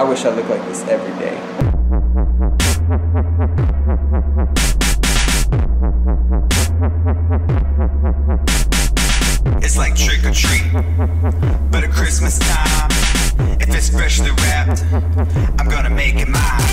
I wish I looked like this every day. It's like trick or treat, but at Christmas time, if it's freshly wrapped, I'm gonna make it mine.